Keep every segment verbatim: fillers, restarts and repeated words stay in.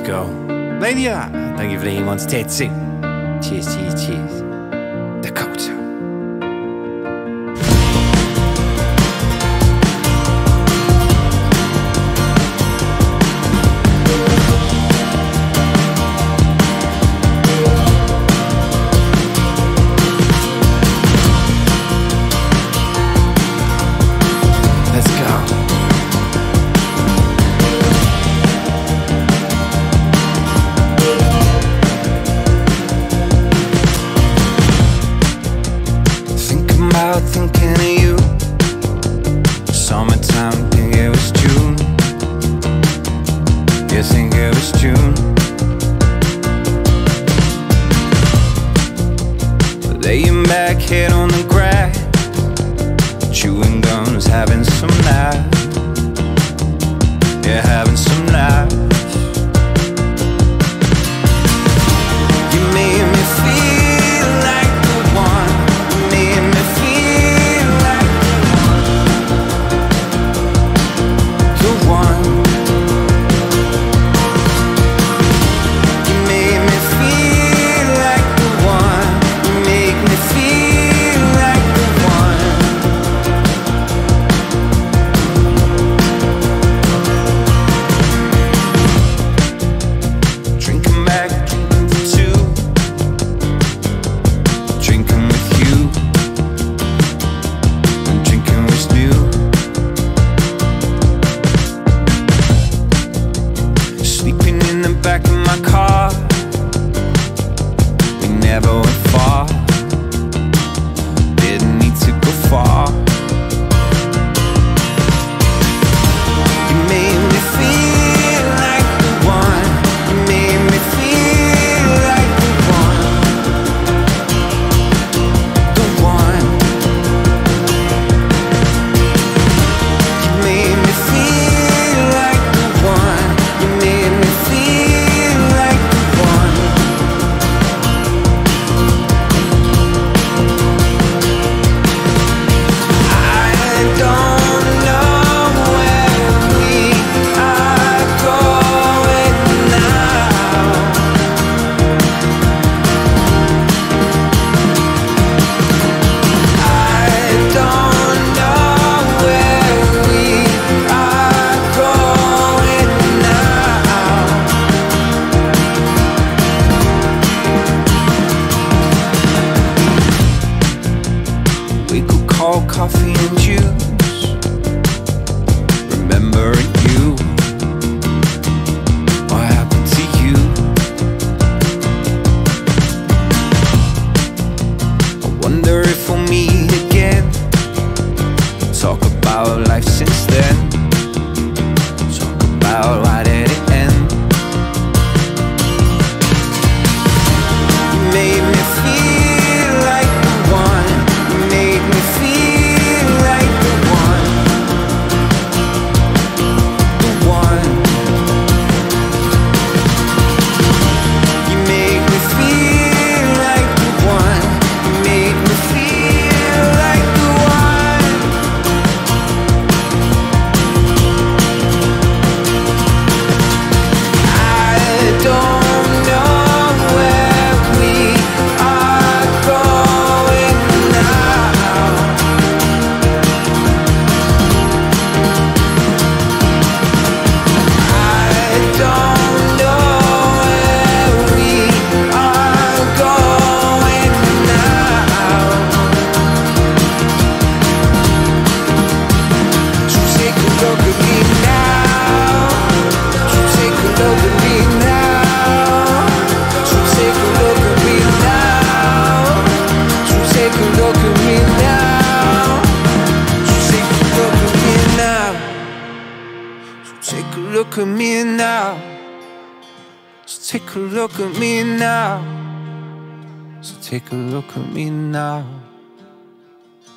let's go. Lydia, thank you for the anyone's dancing. Cheers, cheers, cheers. Dakota. Thinking of you, summertime, think it was June. You think it was June. Laying back, head on the grass, chewing gums, having some laughs. Yeah, having some laughs. You made me feel like the one. Coffee and juice, remembering you. What happened to you? I wonder if we'll meet again, talk about life since then, talk about why did it end. You made me feel like the one. You made me feel look at me now. So take a look at me now.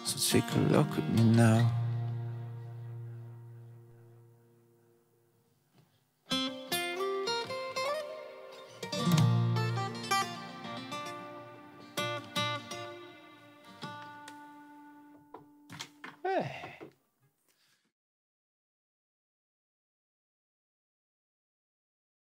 So take a look at me now. So take a look at me now. Hey.